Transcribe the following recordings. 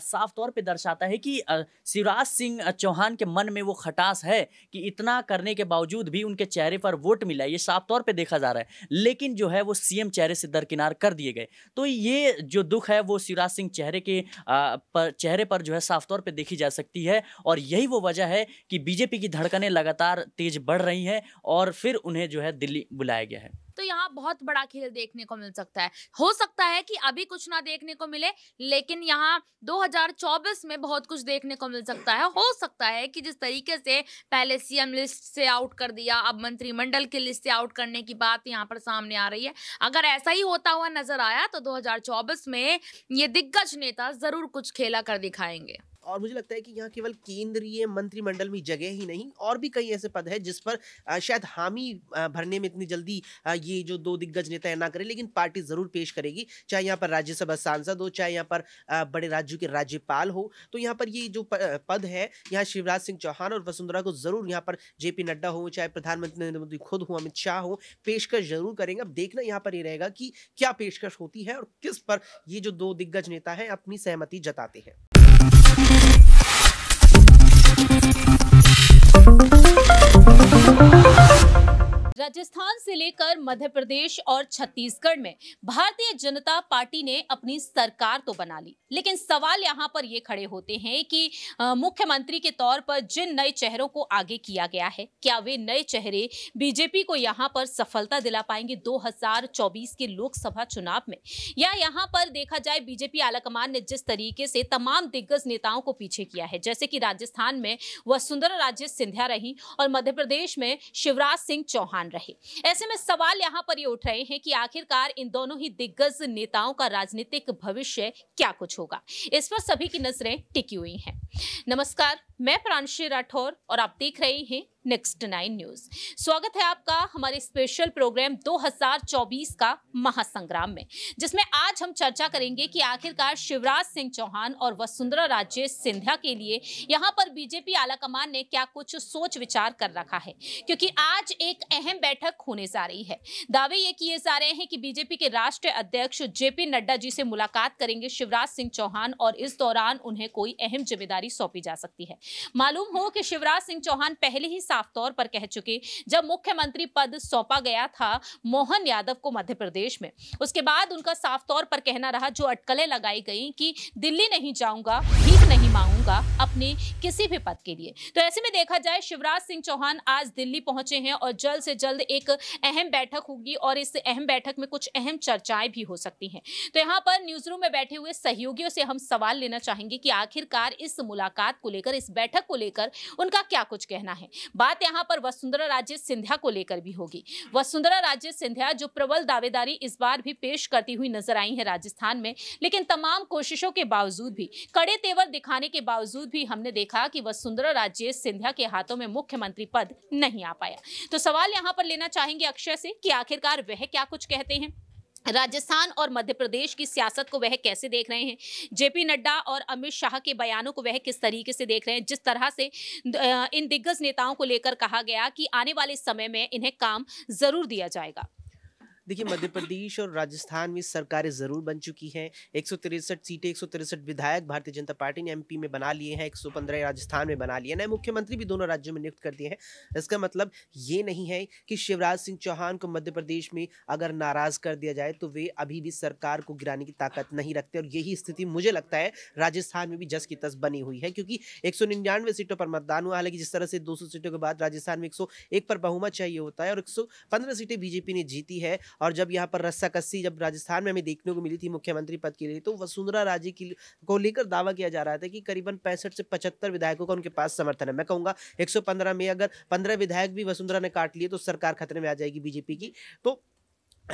साफ तौर पे दर्शाता है कि शिवराज सिंह चौहान के मन में वो खटास है कि इतना करने के बावजूद भी उनके चेहरे पर वोट मिला, ये साफ तौर पे देखा जा रहा है। लेकिन जो है वो सीएम चेहरे से दरकिनार कर दिए गए, तो ये जो दुख है वो शिवराज सिंह चेहरे पर जो है साफ तौर पे देखी जा सकती है। और यही वो वजह है कि बीजेपी की धड़कनें लगातार तेज बढ़ रही हैं और फिर उन्हें जो है दिल्ली बुलाया गया है। तो यहाँ बहुत बड़ा खेल देखने को मिल सकता है। हो सकता है कि अभी कुछ ना देखने को मिले, लेकिन यहाँ 2024 में बहुत कुछ देखने को मिल सकता है। हो सकता है कि जिस तरीके से पहले सीएम लिस्ट से आउट कर दिया, अब मंत्रिमंडल की लिस्ट से आउट करने की बात यहाँ पर सामने आ रही है। अगर ऐसा ही होता हुआ नजर आया तो 2024 में ये दिग्गज नेता जरूर कुछ खेला कर दिखाएंगे। और मुझे लगता है कि यहाँ केवल केंद्रीय मंत्रिमंडल में जगह ही नहीं, और भी कई ऐसे पद हैं जिस पर शायद हामी भरने में इतनी जल्दी ये जो दो दिग्गज नेता ना करें, लेकिन पार्टी ज़रूर पेश करेगी। चाहे यहाँ पर राज्यसभा सांसद हो, चाहे यहाँ पर बड़े राज्यों के राज्यपाल हो। तो यहाँ पर ये जो पद है, यहाँ शिवराज सिंह चौहान और वसुंधरा को ज़रूर यहाँ पर जेपी नड्डा हो, चाहे प्रधानमंत्री नरेंद्र मोदी खुद हो, अमित शाह हो, पेशकश जरूर करेंगे। अब देखना यहाँ पर ये रहेगा कि क्या पेशकश होती है और किस पर ये जो दो दिग्गज नेता हैं अपनी सहमति जताते हैं। राजस्थान से लेकर मध्य प्रदेश और छत्तीसगढ़ में भारतीय जनता पार्टी ने अपनी सरकार तो बना ली, लेकिन सवाल यहाँ पर ये खड़े होते हैं कि मुख्यमंत्री के तौर पर जिन नए चेहरों को आगे किया गया है, क्या वे नए चेहरे बीजेपी को यहाँ पर सफलता दिला पाएंगे 2024 के लोकसभा चुनाव में? या यहाँ पर देखा जाए बीजेपी आलाकमान ने जिस तरीके से तमाम दिग्गज नेताओं को पीछे किया है, जैसे कि राजस्थान में वसुंधरा राजे सिंधिया रही और मध्य प्रदेश में शिवराज सिंह चौहान। ऐसे में सवाल यहाँ पर ये उठ रहे हैं कि आखिरकार इन दोनों ही दिग्गज नेताओं का राजनीतिक भविष्य क्या कुछ होगा, इस पर सभी की नजरें टिकी हुई हैं। नमस्कार, मैं प्राणशील राठौर और आप देख रहे हैं नेक्स्ट 9 न्यूज। स्वागत है आपका हमारे स्पेशल प्रोग्राम 2024 का महासंग्राम में, जिसमें आज हम चर्चा करेंगे कि आखिरकार शिवराज सिंह चौहान और वसुंधरा राजे सिंधिया के लिए यहाँ पर बीजेपी आलाकमान ने क्या कुछ सोच विचार कर रखा है, क्योंकि आज एक अहम बैठक होने जा रही है। दावे ये किए जा रहे हैं कि बीजेपी के राष्ट्रीय अध्यक्ष जेपी नड्डा जी से मुलाकात करेंगे शिवराज सिंह चौहान, और इस दौरान उन्हें कोई अहम जिम्मेदारी सौंपी जा सकती है। मालूम हो कि शिवराज सिंह चौहान पहले ही साफ तौर पर कह चुके, जब मुख्यमंत्री पद सौंपा गया था मोहन यादव को मध्य प्रदेश में, उसके बाद उनका साफ तौर पर कहना रहा, जो अटकलें लगाई गईं कि दिल्ली नहीं जाऊंगा, भीख नहीं मांगूंगा अपने किसी भी पद के लिए। तो ऐसे में देखा जाए शिवराज सिंह चौहान आज दिल्ली पहुंचे हैं और जल्द से जल्द एक अहम बैठक होगी और इस अहम बैठक में कुछ अहम चर्चाएं भी हो सकती हैं। तो यहाँ पर न्यूज रूम में बैठे हुए सहयोगियों से हम सवाल लेना चाहेंगे कि आखिरकार इस मुलाकात को लेकर, इस बैठक को लेकर उनका क्या कुछ कहना है। बात यहाँ पर वसुंधरा राजे सिंधिया को लेकर भी होगी। वसुंधरा राजे सिंधिया जो प्रबल दावेदारी इस बार भी पेश करती हुई नजर आई है राजस्थान में, लेकिन तमाम कोशिशों के बावजूद भी, कड़े तेवर दिखाने के बावजूद भी हमने देखा कि वसुंधरा राजे सिंधिया के हाथों में मुख्यमंत्री पद नहीं आ पाया। तो सवाल यहाँ पर लेना चाहेंगे अक्षय से कि आखिरकार वह क्या कुछ कहते हैं, राजस्थान और मध्य प्रदेश की सियासत को वह कैसे देख रहे हैं, जेपी नड्डा और अमित शाह के बयानों को वह किस तरीके से देख रहे हैं, जिस तरह से इन दिग्गज नेताओं को लेकर कहा गया कि आने वाले समय में इन्हें काम जरूर दिया जाएगा। देखिए, मध्य प्रदेश और राजस्थान में सरकारें ज़रूर बन चुकी हैं। 163 सीटें, 163 विधायक भारतीय जनता पार्टी ने एमपी में बना लिए हैं, 115 राजस्थान में बना लिए हैं, नए मुख्यमंत्री भी दोनों राज्यों में नियुक्त कर दिए हैं। इसका मतलब ये नहीं है कि शिवराज सिंह चौहान को मध्य प्रदेश में अगर नाराज़ कर दिया जाए तो वे अभी भी सरकार को गिराने की ताकत नहीं रखते, और यही स्थिति मुझे लगता है राजस्थान में भी जस की तस बनी हुई है, क्योंकि 199 सीटों पर मतदान हुआ। हालांकि जिस तरह से 200 सीटों के बाद राजस्थान में 101 पर बहुमत चाहिए होता है और 115 सीटें बीजेपी ने जीती है, और जब यहाँ पर रस्साकस्सी जब राजस्थान में हमें देखने को मिली थी मुख्यमंत्री पद के लिए, तो वसुंधरा राजे को लेकर दावा किया जा रहा था कि करीबन 65 से 75 विधायकों का उनके पास समर्थन है। मैं कहूँगा 115 में अगर 15 विधायक भी वसुंधरा ने काट लिए तो सरकार खतरे में आ जाएगी बीजेपी की। तो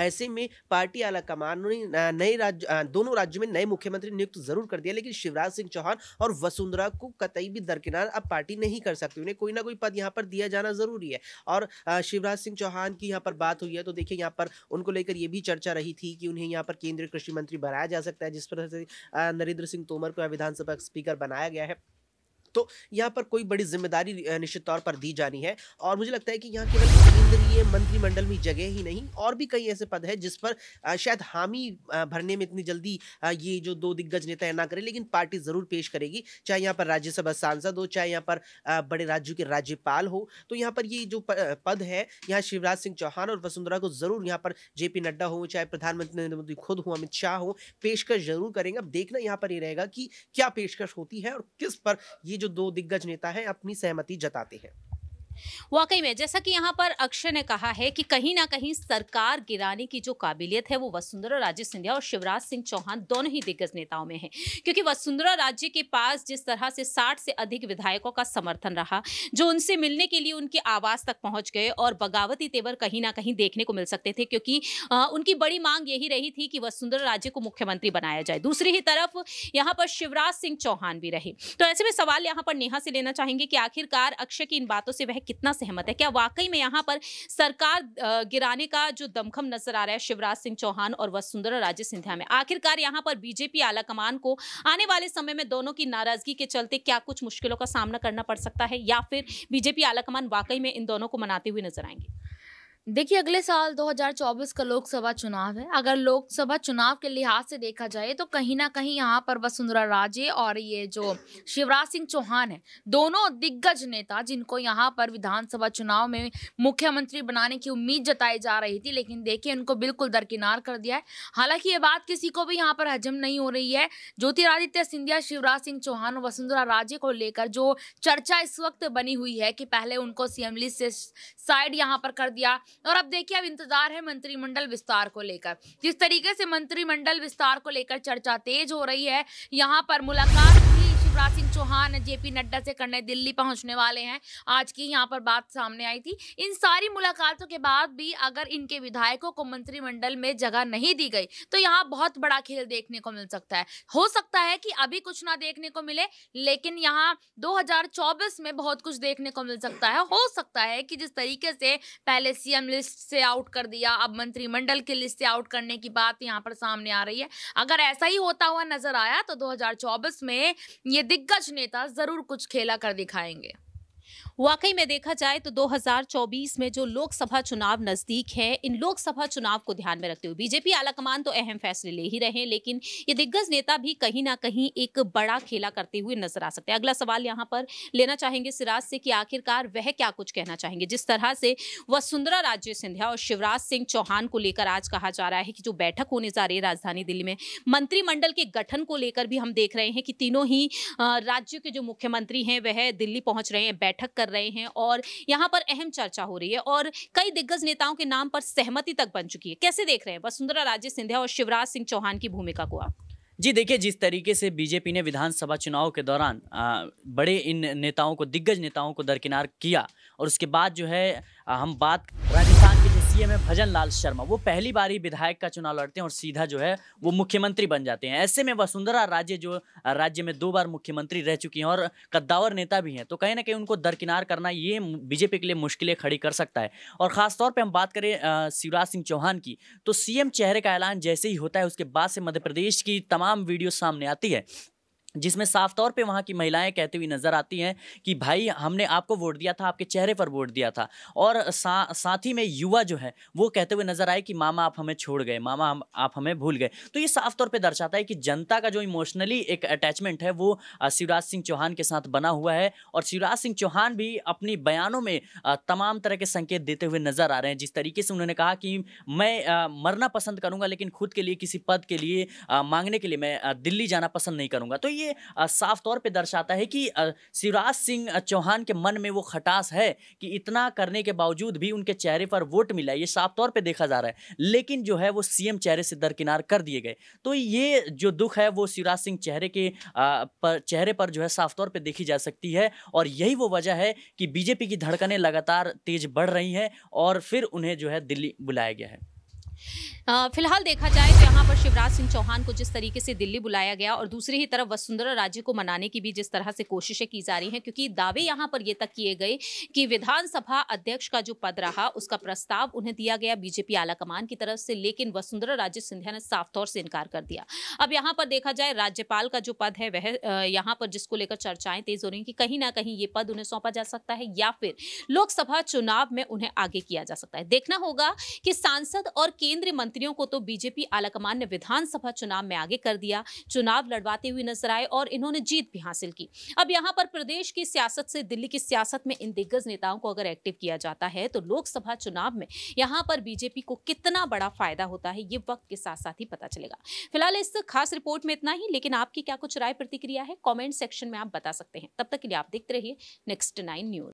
ऐसे में पार्टी आलाकमान ने नए राज्य, दोनों राज्यों में नए मुख्यमंत्री नियुक्त ज़रूर कर दिया, लेकिन शिवराज सिंह चौहान और वसुंधरा को कतई भी दरकिनार अब पार्टी नहीं कर सकती। उन्हें कोई ना कोई पद यहाँ पर दिया जाना ज़रूरी है। और शिवराज सिंह चौहान की यहाँ पर बात हुई है तो देखिए, यहाँ पर उनको लेकर ये भी चर्चा रही थी कि उन्हें यहाँ पर केंद्रीय कृषि मंत्री बनाया जा सकता है, जिस तरह से नरेंद्र सिंह तोमर को विधानसभा स्पीकर बनाया गया है। तो यहाँ पर कोई बड़ी जिम्मेदारी निश्चित तौर पर दी जानी है। और मुझे लगता है कि यहाँ केवल केंद्रीय मंत्रिमंडल में जगह ही नहीं, और भी कई ऐसे पद है जिस पर शायद हामी भरने में इतनी जल्दी ये जो दो दिग्गज नेता है ना करें, लेकिन पार्टी जरूर पेश करेगी, चाहे यहाँ पर राज्यसभा सांसद हो, चाहे यहाँ पर बड़े राज्यों के राज्यपाल हो। तो यहाँ पर ये जो पद है, यहाँ शिवराज सिंह चौहान और वसुंधरा को जरूर यहाँ पर जेपी नड्डा हो, चाहे प्रधानमंत्री नरेंद्र मोदी खुद हो, अमित शाह हो, पेशकश जरूर करेंगे। अब देखना यहाँ पर ये रहेगा कि क्या पेशकश होती है और किस पर ये जो दो दिग्गज नेता हैं अपनी सहमति जताते हैं। वाकई में जैसा कि यहाँ पर अक्षय ने कहा है कि कहीं ना कहीं सरकार गिराने की जो काबिलियत है वो वसुंधरा राजे सिंधिया और शिवराज सिंह चौहान दोनों ही दिग्गज नेताओं में है, क्योंकि वसुंधरा राजे के पास जिस तरह से 60 से अधिक विधायकों का समर्थन रहा जो उनसे मिलने के लिए उनके आवास तक पहुंच गए, और बगावती तेवर कहीं ना कहीं देखने को मिल सकते थे, क्योंकि उनकी बड़ी मांग यही रही थी कि वसुंधरा राजे को मुख्यमंत्री बनाया जाए। दूसरी ही तरफ यहाँ पर शिवराज सिंह चौहान भी रहे। तो ऐसे में सवाल यहाँ पर नेहा से लेना चाहेंगे कि आखिरकार अक्षय की इन बातों से वह कितना सहमत है, क्या वाकई में यहाँ पर सरकार गिराने का जो दमखम नजर आ रहा है शिवराज सिंह चौहान और वसुंधरा राजे सिंधिया में, आखिरकार यहाँ पर बीजेपी आलाकमान को आने वाले समय में दोनों की नाराजगी के चलते क्या कुछ मुश्किलों का सामना करना पड़ सकता है, या फिर बीजेपी आलाकमान वाकई में इन दोनों को मनाते हुए नजर आएंगे? देखिए, अगले साल 2024 का लोकसभा चुनाव है। अगर लोकसभा चुनाव के लिहाज से देखा जाए तो कहीं ना कहीं यहाँ पर वसुंधरा राजे और ये जो शिवराज सिंह चौहान है, दोनों दिग्गज नेता जिनको यहाँ पर विधानसभा चुनाव में मुख्यमंत्री बनाने की उम्मीद जताई जा रही थी, लेकिन देखिए उनको बिल्कुल दरकिनार कर दिया है। हालांकि ये बात किसी को भी यहाँ पर हजम नहीं हो रही है। ज्योतिरादित्य सिंधिया, शिवराज सिंह चौहान और वसुंधरा राजे को लेकर जो चर्चा इस वक्त बनी हुई है कि पहले उनको सीएम लिस्ट से साइड यहाँ पर कर दिया, और अब देखिए अब इंतजार है मंत्रिमंडल विस्तार को लेकर। जिस तरीके से मंत्रिमंडल विस्तार को लेकर चर्चा तेज हो रही है, यहाँ पर मुलाकात शिवराज सिंह चौहान जेपी नड्डा से करने दिल्ली पहुंचने वाले हैं, आज की यहाँ पर बात सामने आई थी। इन सारी मुलाकातों के बाद भी अगर इनके विधायकों को मंत्रिमंडल में जगह नहीं दी गई तो यहाँ बहुत बड़ा खेल देखने को मिल सकता है। हो सकता है कि अभी कुछ ना देखने को मिले, लेकिन यहाँ 2024 में बहुत कुछ देखने को मिल सकता है। हो सकता है कि जिस तरीके से पहले सीएम लिस्ट से आउट कर दिया, अब मंत्रिमंडल की लिस्ट से आउट करने की बात यहाँ पर सामने आ रही है। अगर ऐसा ही होता हुआ नजर आया तो 2024 में ये दिग्गज नेता जरूर कुछ खेला कर दिखाएंगे। वाकई में देखा जाए तो 2024 में जो लोकसभा चुनाव नजदीक है, इन लोकसभा चुनाव को ध्यान में रखते हुए बीजेपी आलाकमान तो अहम फैसले ले ही रहे हैं, लेकिन ये दिग्गज नेता भी कहीं ना कहीं एक बड़ा खेला करते हुए नजर आ सकते हैं। अगला सवाल यहाँ पर लेना चाहेंगे सिराज से कि आखिरकार वह क्या कुछ कहना चाहेंगे। जिस तरह से वसुंधरा राजे सिंधिया और शिवराज सिंह चौहान को लेकर आज कहा जा रहा है कि जो बैठक होने जा रही है राजधानी दिल्ली में मंत्रिमंडल के गठन को लेकर भी हम देख रहे हैं कि तीनों ही राज्यों के जो मुख्यमंत्री हैं वह दिल्ली पहुंच रहे हैं, बैठक कर रहे हैं, और यहाँ पर अहम चर्चा हो रही है और कई दिग्गज नेताओं के नाम पर सहमति तक बन चुकी है। कैसे देख रहे हैं वसुंधरा राजे सिंधिया और शिवराज सिंह चौहान की भूमिका को आप? जी देखिए, जिस तरीके से बीजेपी ने विधानसभा चुनाव के दौरान बड़े इन नेताओं को, दिग्गज नेताओं को दरकिनार किया, और उसके बाद जो है हम बात राजस्थान के सीएम है भजन लाल शर्मा, वो पहली बार ही विधायक का चुनाव लड़ते हैं और सीधा जो है वो मुख्यमंत्री बन जाते हैं। ऐसे में वसुंधरा राजे जो राज्य में 2 बार मुख्यमंत्री रह चुकी हैं और कद्दावर नेता भी हैं, तो कहीं ना कहीं उनको दरकिनार करना ये बीजेपी के लिए मुश्किलें खड़ी कर सकता है। और ख़ासतौर पर हम बात करें शिवराज सिंह चौहान की, तो सीएम चेहरे का ऐलान जैसे ही होता है उसके बाद से मध्य प्रदेश की तमाम वीडियो सामने आती है, जिसमें साफ तौर पे वहाँ की महिलाएं कहती हुई नज़र आती हैं कि भाई हमने आपको वोट दिया था, आपके चेहरे पर वोट दिया था। और साथ ही में युवा जो है वो कहते हुए नज़र आए कि मामा आप हमें छोड़ गए, मामा आप हमें भूल गए। तो ये साफ तौर पे दर्शाता है कि जनता का जो इमोशनली एक अटैचमेंट है वो शिवराज सिंह चौहान के साथ बना हुआ है, और शिवराज सिंह चौहान भी अपनी बयानों में तमाम तरह के संकेत देते हुए नज़र आ रहे हैं। जिस तरीके से उन्होंने कहा कि मैं मरना पसंद करूँगा, लेकिन खुद के लिए किसी पद के लिए मांगने के लिए मैं दिल्ली जाना पसंद नहीं करूँगा, तो साफ तौर पे दर्शाता है कि शिवराज सिंह चौहान के मन में वो खटास है कि इतना करने के बावजूद भी उनके चेहरे पर वोट मिला, ये साफ तौर पे देखा जा रहा है। लेकिन जो है वो सीएम चेहरे से दरकिनार कर दिए गए, तो ये जो दुख है वो शिवराज सिंह चेहरे पर जो है साफ तौर पे देखी जा सकती है, और यही वो वजह है कि बीजेपी की धड़कनें लगातार तेज बढ़ रही हैं और फिर उन्हें जो है दिल्ली बुलाया गया है। फिलहाल देखा जाए तो यहाँ पर शिवराज सिंह चौहान को जिस तरीके से दिल्ली बुलाया गया और दूसरी ही तरफ वसुंधरा राजे को मनाने की भी जिस तरह से कोशिशें की जा रही हैं, क्योंकि दावे यहाँ पर ये तक किए गए कि विधानसभा अध्यक्ष का जो पद रहा उसका प्रस्ताव उन्हें दिया गया बीजेपी आला कमान की तरफ से, लेकिन वसुंधरा राजे सिंधिया ने साफ तौर से इनकार कर दिया। अब यहाँ पर देखा जाए राज्यपाल का जो पद है वह यहाँ पर जिसको लेकर चर्चाएं तेज हो रही हैं कि कहीं ना कहीं ये पद उन्हें सौंपा जा सकता है या फिर लोकसभा चुनाव में उन्हें आगे किया जा सकता है। देखना होगा कि सांसद और केंद्रीय मंत्रियों को तो बीजेपी आलाकमान ने विधानसभा चुनाव में आगे कर दिया, चुनाव लड़वाते हुए नजर आए और इन्होंने जीत भी हासिल की। अब यहाँ पर प्रदेश की सियासत से दिल्ली की सियासत में इन दिग्गज नेताओं को अगर एक्टिव किया जाता है तो लोकसभा चुनाव में यहाँ पर बीजेपी को कितना बड़ा फायदा होता है ये वक्त के साथ साथ ही पता चलेगा। फिलहाल इस खास रिपोर्ट में इतना ही, लेकिन आपकी क्या कुछ राय प्रतिक्रिया है कॉमेंट सेक्शन में आप बता सकते हैं। तब तक के लिए आप देखते रहिए नेक्स्ट 9 न्यूज।